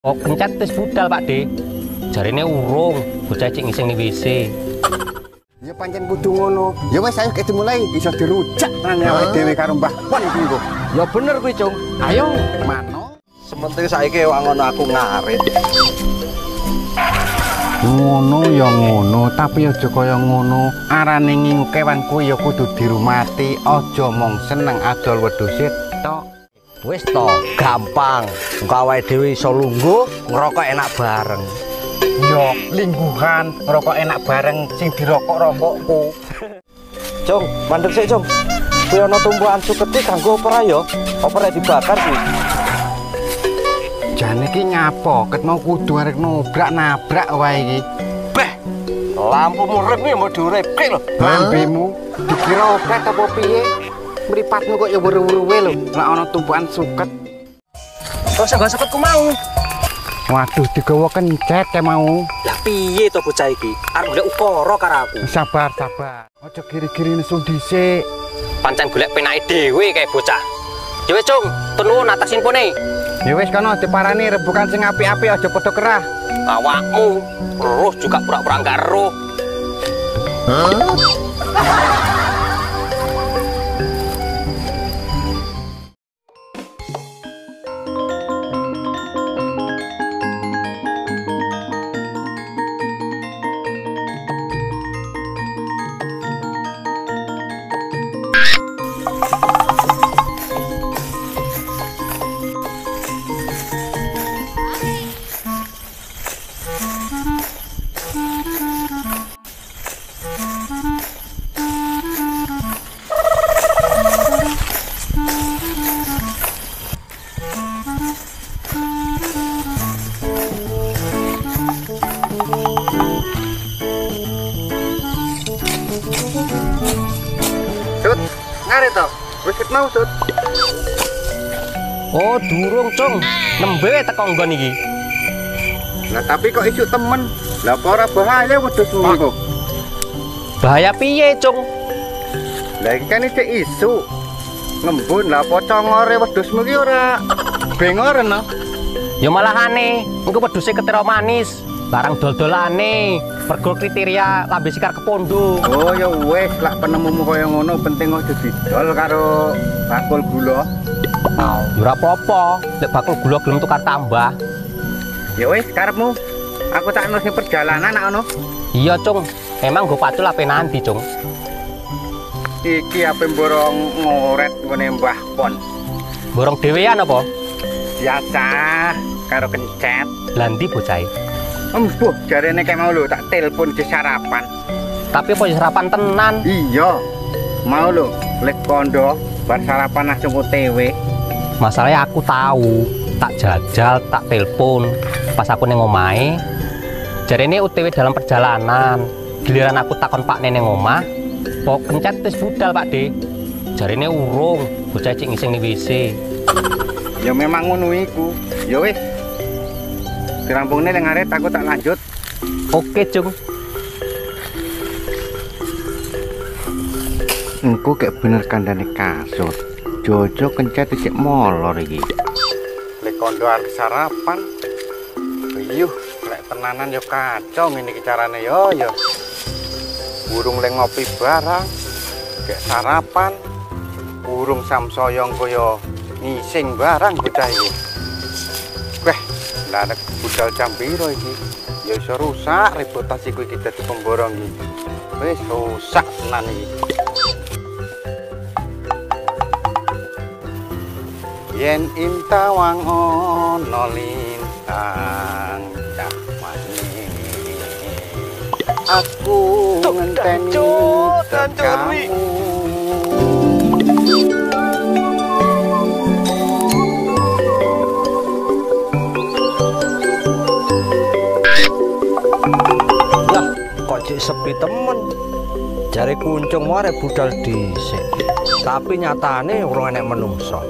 Oh, kencat tes budal Pak De. Jarine urung, bocah cek ngising ning WC. Ya pancen kudu ngono. Ya wis ayo kita mulai bisa dirujak nang awake dhewe karo Mbah Pon iki kok. Ya bener kuwi, Cung. Ayo, mano. Sementara saiki wangon aku ngarit. Ngono ya ngono, tapi aja kaya ngono. Arane ngingu kewan kuwi ya kudu dirumati, aja mung seneng adol wedhus tok. Wis to, gampang. Awake dhewe iso lungguh, ngerokok enak bareng. Yo, lingguhan, ngerokok enak bareng sing dirokok-rokokku. Cung, mandeg sik, Cung. Kuwi ana tumpukan suketi kanggo opera yo. Opera dibakar kuwi. Jane iki ngapo? Ket mau kudu arek nabrak wae iki. Beh, lampu urip iki mau diuripke lho. Lampimu dikira opet apa piye? Mripatmu kok ya weruh-weruhe lho, nek ana tumpukan suket. Terus gak suketku mau. Waduh, digawa kencet ya mau. Lah piye to bocah iki? Arep golek ukara karo aku. Sabar, sabar. Aja giri-giri nesu dhisik. Pancen golek penake dhewe kae bocah. Ya wis, Cung, telu natas impune. Ya wis kono diparani rebukan sing apik-apik aja padha kerah. Awakmu terus juga pura-pura gak eruh. Oh, durung, Cung. Nembe teko nggon iki. Lah tapi kok isuk temen. Lah apa ora bahaya wedhus mengko? Bahaya piye, Cung? Lah iki kan isuk isuk. Ngembun lah apa congore wedhusmu ki ora bengor ana. Ya malahane, engko wedhuse ketira manis, barang dol-dolane, pergo kriteria lambe sikar kepondo. Oh ya wis, lak penemumu kaya ngono penting aja didol karo bakul gula. Ora apa-apa, lek bakul gula gelem tukar tambah. Ya wis, karepmu. Aku tak nusih perjalanan nak ono. Iya, Cung. Emang nggo pacul ape nanti, Cung? Iki ape mborong ngoret ngene Mbah Pon. Mborong dhewean apa? Biasa karo kencet. Lah ndi bocahe? Embuh, jarene kek mau lho tak telepon ke sarapan. Tapi apa sarapan tenan? Iya. Mau lho, lek kondo bar sarapan langsung OTW. Masalahnya aku tahu, tak jajal, tak telepon. Pas aku neng omahe, jarene OTW dalam perjalanan. Giliran aku takon Pak Neneng omah, kok kencet wis budal Pak De. Jarene urung, bocah cek ngising ning WC. Ya memang ngono iku. Ya wis. Dirampungne ning ngaret aku tak lanjut. Oke, Cung. Engko kek bener kandhane kasut. Jojo kencet isik molor iki. Lek kondo arep sarapan. Riyuh, lek tenanan yo kacau ngene iki carane yo yo. Burung lek ngopi barang, kek sarapan. Burung samsaya kaya ngising barang bocah iki. Weh, lah nek budal jam piro iki? Ya iso rusak reputasiku iki dadi pemborong iki. Wis rusak tenan iki. Yen intawang ono lintang cahmane aku ngenteni kamu. Lah kok cek sepi temen. Jare kuncung arek budal dhisik. Tapi nyatane urung enek menungso.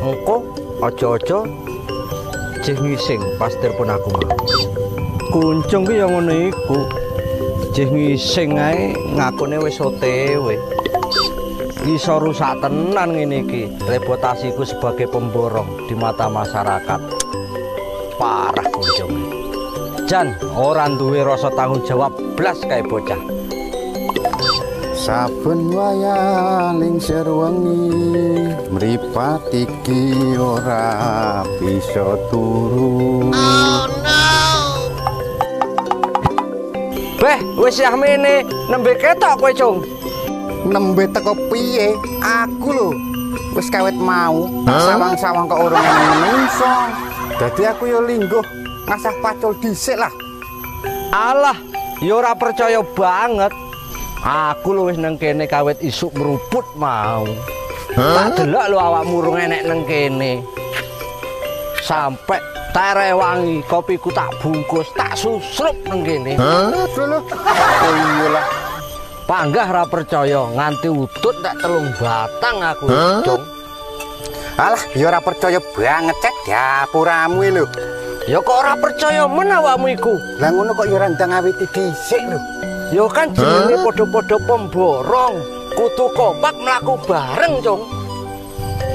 Engko aja-aja jeh ngising pas telepon aku. Kuncung ki ya ngono iku. Jeh ngising ae ngakune wis OTW. Iso rusak tenan ngene iki reputasiku sebagai pemborong di mata masyarakat. parah boncongnya. Jan, orang duwe rasa tanggung jawab blas kayak bocah. Saben wayaling serwengi mripat iki ora bisa turu. Oh no. Beh, wis yah mene nembe ketok kowe, Cung. Nembe teko piye? Aku lho wis kawet mau sawang-sawang kok urung menungso. Dadi aku yo lingguh ngasah pacul dhisik lah. Alah, yo ora percaya banget. Aku lho wis nang kene kawet isuk meruput mau. Tak delok lho awakmu urung enek nang kene. Sampai tere wangi, kopiku tak bungkus, tak susrup nengkini. Oh iyalah, panggah ra percaya, nganti utut tak telung batang aku. Cung, alah, yo ra percaya banget cek dapuramu lho. Yo kok ora percaya menawamu iku? Lah ngono kok yo randang awiti dhisik lho. Yo kan jenenge podo-podo pemborong, kutu kompak mlaku bareng, Cung.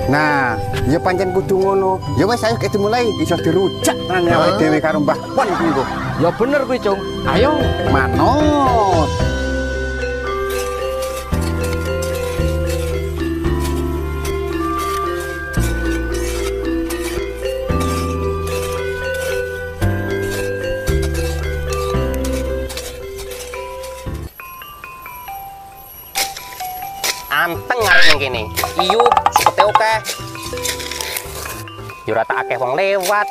Nah, ya pancen kudu ngono. Ya wis ayo kita mulai bisa dirujak nang awake dhewe karo Mbah Pon kuwi kok. Ya bener kuwi, Cung. Ayo, manut. Anteng arek kene. Iyup supete akeh. Yo ora tak akeh wong lewat.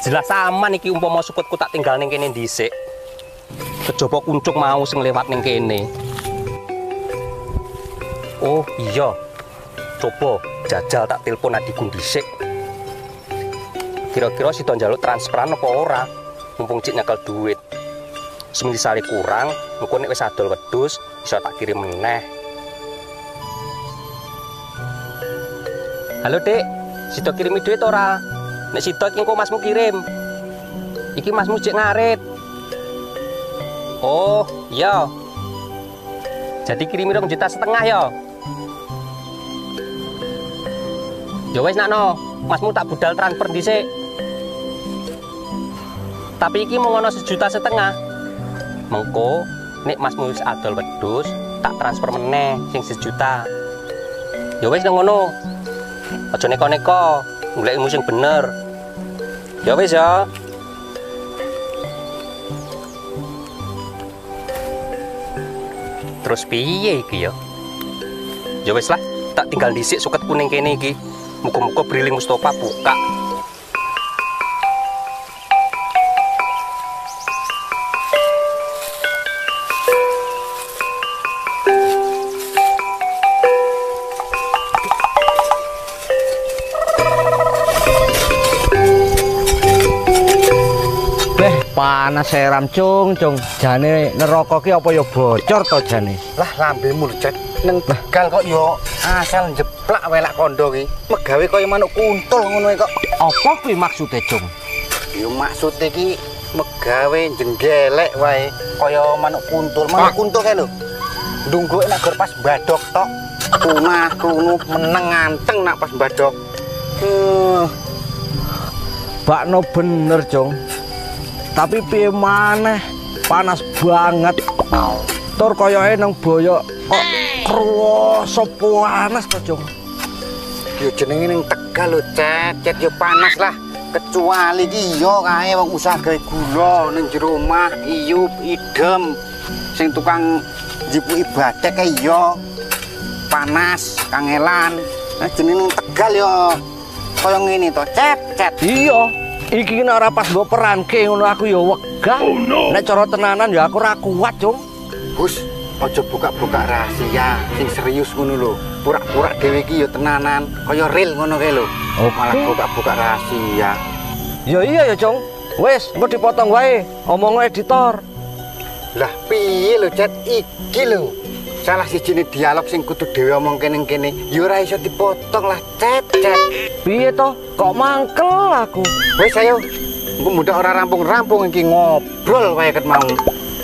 Jelas aman iki umpama supetku tak tinggal ning kene dhisik. Kejaba kuncung mau sing lewat ning kene. Oh iya. Coba jajal tak telepon adikku dhisik. Kira-kira sida njaluk transferan apa ora? Mumpung cik nyekel duit. Semisale kurang, engko nek wis adol wedhus iso tak kirim meneh. Halo Dek, sida kirimi duit ora? Nek sida iki engko masmu kirim. Iki masmu jek ngarit. Oh, iya. Jadi kirimi 2,5 juta ya. Ya wis nakno, masmu tak budal transfer dhisik. Tapi iki mung ana 1,5 juta. Mengko nek masmu wis adol wedhus, tak transfer meneh sing 1 juta. Ya wis nang ngono. Aja neko-neko, golekmu sing bener. Ya wis ya. Terus piye iki ya? Ya wis lah, tak tinggal dhisik suketku ning kene iki. Muga-muga Briling Mustofa buka. Panas seram, Cung. Cung, jane neraka ki apa ya bocor to jane? Lah lambemu lho, Cet. Neng begal kok yo asal jeplak welak kondo ki. Megawe kaya manuk kuntul ngono kok. Apa kuwi maksude, Cung? Yo maksude ki megawe jenggelek wae kaya manuk kuntul. Manuk kuntul kae lho. Ndungguke nek gor pas badhok tok. Punah krungu meneng anteng nak pas badhok. Bakno bener, Cung. Tapi piye maneh panas banget. Tur koyoke nang boyok kok kroso panas to, Cung. Yo jenenge ning Tegal lho, Cet, yo panas lah. Kecuali iki yo kae wong usaha gawe gula ning jero omah, iyup idem. Sing tukang njipuki bathek kae yo panas, kangelan. Nah jenenge ning Tegal yo kaya ngene to, Cet, Cet. Iya. Iki ora pas nggo peranke ngono aku ya wegah. Oh no. Nek cara tenanan ya aku ora kuat, Cung. Gus, aja buka-buka rahasia sing serius ngono lho. Pura-pura dhewe iki ya tenanan, kaya real ngono kae lho. Oh, malah buka-buka rahasia. Ya iya ya, Cung. Wis, engko dipotong wae omongane editor. Lah piye lho, Cet, iki lho. Salah sijine dialog sing kudu dhewe omongke ning kene ya ora iso dipotong lah, Cet, Cet. Piye to? Kok mangkel aku? Wis ayo, engko mundak ora rampung-rampung iki ngobrol wae ket mau.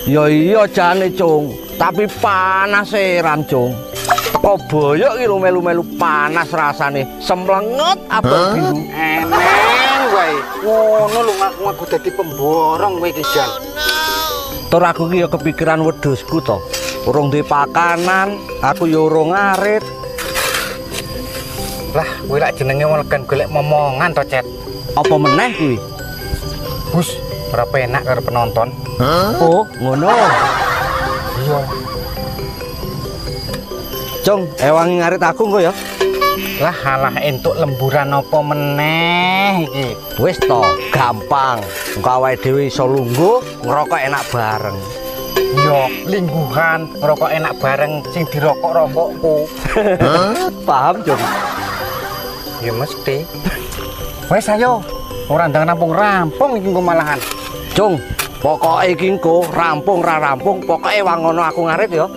Ya iya jane, Cung, tapi panas seram, Cung. Teko boyok iki melu-melu panas rasane, semlenget abang biru. Eneng wae. Ngono lho ngaku dadi pemborong kowe iki, Jan. Tur aku ki ya kepikiran wedhusku to. Urung duwe pakanan, aku ya urung arit. Lah, kowe lak jenenge weleken golek momongan to, Cet. Apa meneh kuwi? Bus, ora penak karo penonton. Huh? Oh, ngono. Iya. Jong, ewangi ngarit aku engko ya. Lah halah entuk lemburan apa meneh iki. Wis to, gampang. Engko awake dhewe iso lungguh, ngerokok enak bareng. Yo, lingguhan ngerokok enak bareng sing dirokok-rokokku. Paham, Jong? Ya mesti. Wes ayo, ora ndang rampung-rampung iki engko malahan. Jong, pokoke iki engko rampung ra rampung, pokoke wangono aku ngarit yo.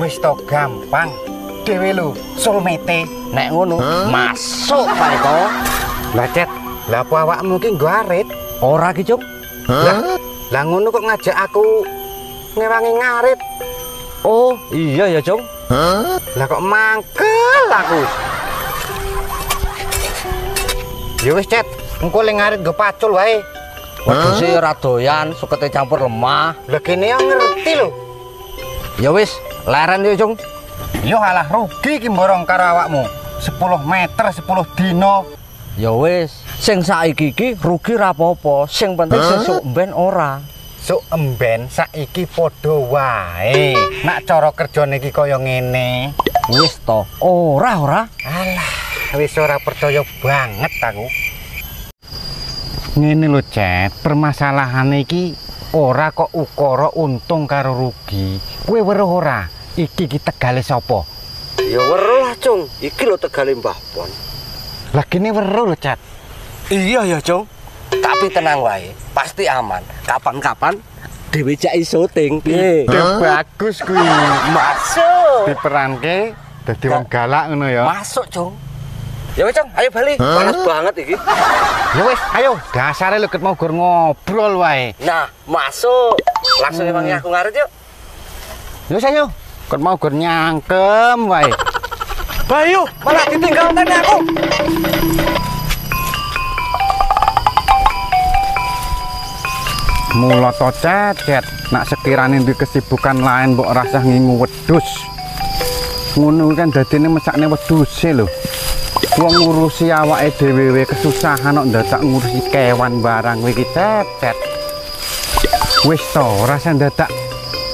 Wis to, gampang. Dewe lho, sulmete nek ngono masuk pae to. Lah Cet, lah apa awakmu ki nggo arit? Ora ki, Cuk. Lah ngono kok ngajak aku ngewangi ngarit. Oh, iya ya, Cuk. Lah kok mangkel aku. Ya wis, Cet, engko le ngarit nggo pacul wae. Waduh sih ora doyan, sukete campur lemah. Lah kene yo ngerti lho. Ya wis, leren yo, Cuk. Yo halah rugi ki mborong karo awakmu. 10 meter 10 dino. Ya wis, sing saiki iki rugi ra apa-apa, sing penting sesuk mben ora. Suk emben saiki padha wae. Nak cara kerjane iki kaya ngene. Wis to, ora. Alah, wis ora percaya banget aku. Ngene lho, Cet, permasalahane iki ora kok ukara untung karo rugi. Kowe weruh ora? Iki kita tegale sapa? Ya weruh lah, Cung. Iki lho tegale Mbah Pon. Lah kene weruh lho, Cat. Iya ya, Cung. Tapi tenang wae, pasti aman. Kapan-kapan dhewe jak syuting. Piye? Bagus kuwi. Masuk. Diperanke dadi wong galak ngono ya. Masuk, Cung. Ya wis, Cung, ayo bali. Panas banget iki. Ya wis, ayo. Dasare lho ket mau gur ngobrol wae. Nah, masuk. Langsung ewangi aku ngarit yuk. Yo sayo. Kan mau gur nyangkem wae. Bayu, malah ditinggal tadi aku. Mula to, Cet, nak sekirane duwe kesibukan lain mbok rasah ngingu wedhus. Ngono kan dadine mesakne wedhuse lho. Wong ngurusi awake dhewe kesusahan kok ndadak ngurusi kewan barang kowe iki, Cet. Wis to, rasah ndadak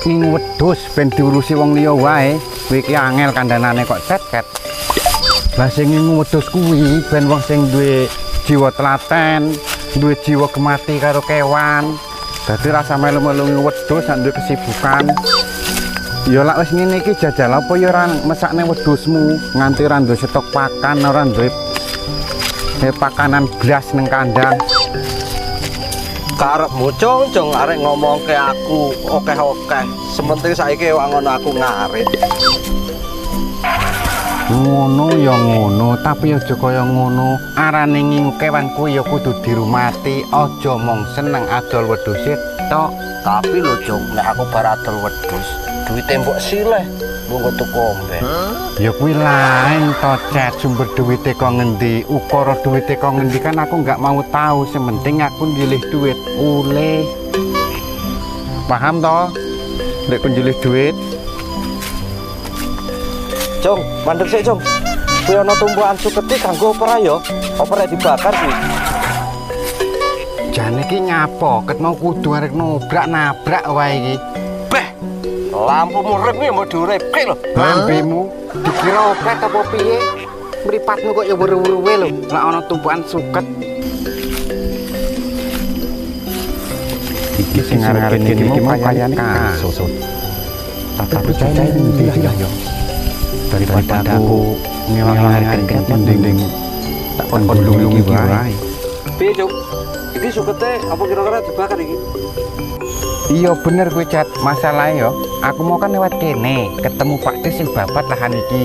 ngingu wedhus ben diurusi wong liya wae. Kuwi ki angel kandhanane kok, Cet. Lah sing ngingu wedhus kuwi ben wong sing duwe jiwa telaten, duwe jiwa gemati karo kewan. Dadi rasa melu-melu ngingu wedhus sak duwe kesibukan. Ya lak wis ngene iki jajal apa ya ora mesakne wedhusmu nganti ra nduwe stok pakan, ora nduwe pakanan blas ning kandang. Karepmu, Cung, arek ngomongke aku okeh-okeh. Sementing saiki wangon aku ngarit. Ngono ya ngono, tapi aja kaya ngono. Arane ngingu kewan kuwi ya kudu dirumati, aja mung seneng adol wedhuse tok. Tapi lho, Cung, nek aku bar adol wedhus, duwite mbok sileh, mung tuku omben. Ya kuwi lain to, Cet, sumber duwite kok ngendi, ukara duwite kok ngendi kan aku nggak mau tahu, sementing aku njilih duit oleh. Paham toh? Nek njilih duit. Cung, mandeg sik, Cung. Kuwi ana tumpukan suketi kanggo opera ya. Opera dibakar kuwi. Jane iki nyapa, ket mau kudu arek nabrak wae iki. Lampu urip kuwi mau diuripke lho. Lampimu dikira opet apa piye? Mripatmu kok ya weruh-weruhe lho, lak ana tumpukan suket. Iki sing arek iki mau kayane kasus. Tapi percaya ndi ya. Daripada aku ngewangi mending tak kon-kon iki wae. Piye, Cuk? Iki sukete apa kira-kira dibakar iki? Iya bener kuwi, Cet, masalahnya yo aku mau kan lewat kene ketemu Pak Tis sing babat lahan iki.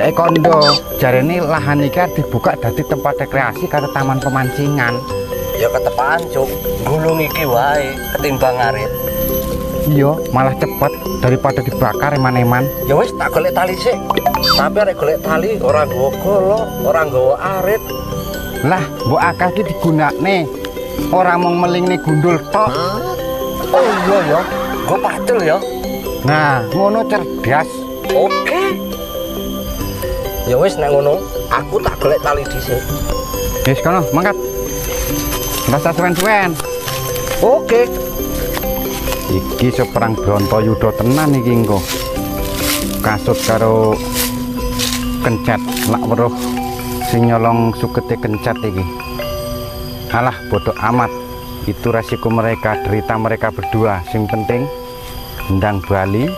Dek kondo jarene lahan iki dibuka dadi tempat rekreasi karo taman pemancingan. Ya ketepaan, Cuk, gulung iki wae ketimbang ngarit. Iya, malah cepet daripada dibakar eman-eman. Ya wis, tak golek tali sik. Tapi arek golek tali ora nggowo golok, ora nggowo arit. Lah, mbok akeh iki digunakne. Ora mung melingne gundul tok. Oh iya ya, kok patul ya. Nah, ngono cerdas. Oke. Ya wis nek ngono, aku tak golek tali dhisik. Wis kono, mangkat. Rasa suwen-suwen. Oke. Iki seperang Brontayuda tenan iki engko. Kasut karo Kencat lak weruh sing nyolong sukete Kencat iki. Alah bodoh amat. Itu resiko mereka, derita mereka berdua. Sing penting ndang bali,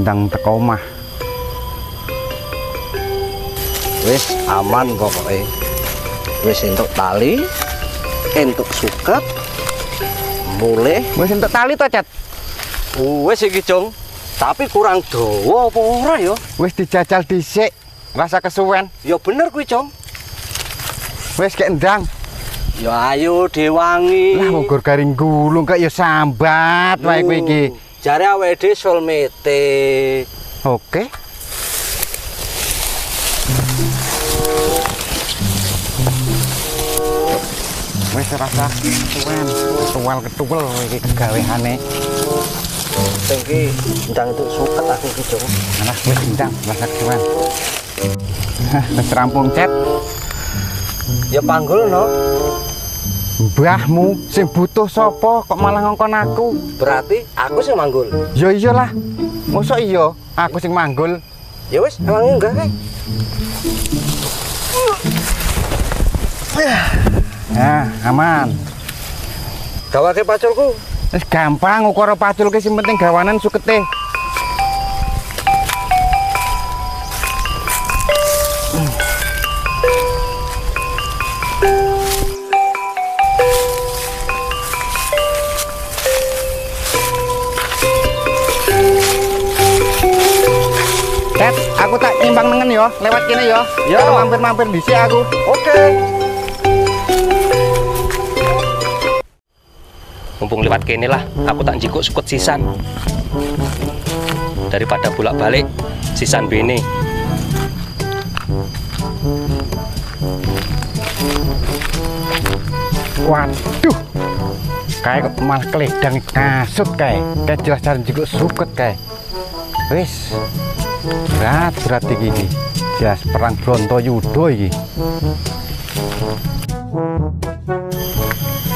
ndang teko omah. Wis aman pokoke. Wis entuk tali, entuk suket. Mulih wis entuk tali to, Cat. Wis iki, Jung. Tapi kurang dawa apa ora ya? Wis dijajal dhisik. Rasa kesuwen. Ya bener kuwi, Jong. Wis kek ndang. Ya ayo Dewangi. Lah nggur garing gulung kok ya sambat wae kowe iki. Jare awake dhewe solmete. Oke. Wis rasa kesuwen, tuwal ketuwel iki gawehane. Sengki ndang itu suket aku iki, Jong. Alah wis ndang rasa kesuwen. Wis rampung, Cet. Ya panggulno. Mbahmu sing butuh sapa kok malah ngongkon aku? Berarti aku sing manggul. Ya iyalah. Mosok iya aku sing manggul. Ya wis, emang enggak kae. Nah, aman. Gawake paculku. Wis gampang ukara paculke sing penting gawanan sukete. Aku tak timbang nengen yo, lewat kene yo. Ya mampir-mampir dhisik aku. Oke. Mumpung lewat kene lah, aku tak njikuk suket sisan. Daripada bolak-balik sisan bene. Waduh. Kayak malah kledang kasut kae. Kayak jelas cari njikuk suket kae. Wis. Berat iki jelas perang Brontayuda iki.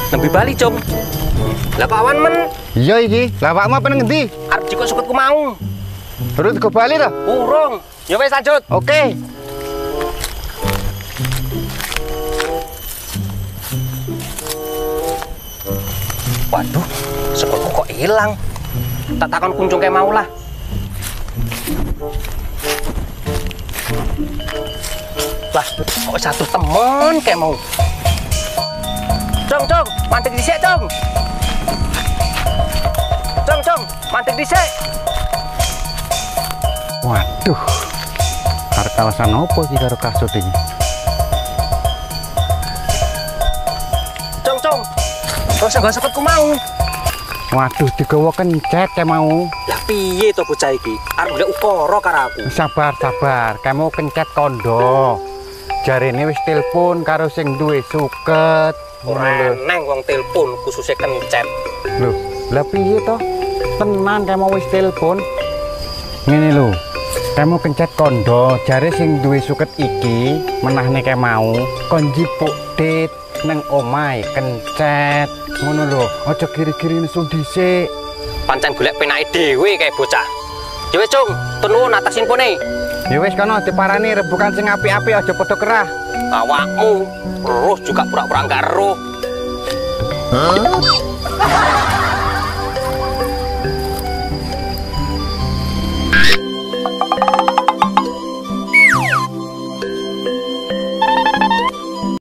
Nembe bali, Cung. Lah kok awan men. Iya iki. Lah awakmu peneng ngendi? Arep jikok suketku mau. Terus go bali ta? Urung. Ya wis lanjut. Oke. Waduh, suketku kok hilang. Tak takon kuncung kayak mau lah. Lah, kok satu temen kayak mau. Cung, mantek dhisik, Cung. Cung, mantek dhisik. Waduh. Arek alasan opo iki karo kasut iki? Cung. Terus gak sepetku mau. Waduh, digawa Kencat kayak mau. Lah piye to bocah iki? Arep golek ukara karo aku. Sabar. Kamu Kencat kondo. Jarene wis telepon karo sing duwe suket. Ora neng wong telepon khususnya Kencat. Loh, lah piye to? Tenan kamu wis telepon. Ngene lho. Kamu Kencat kondo, jare sing duwe suket iki menahne kae mau kon njipuk dit nang omahe Kencat. Ngono lho, aja kiri-kiri nesu dhisik. Pancen golek penake dhewe kae bocah. Ya wis, Cung, tunu natasin pone. Ya wis kono diparani rebukan sing apik-apik aja padha kerah. Awakmu terus juga pura-pura gak roh.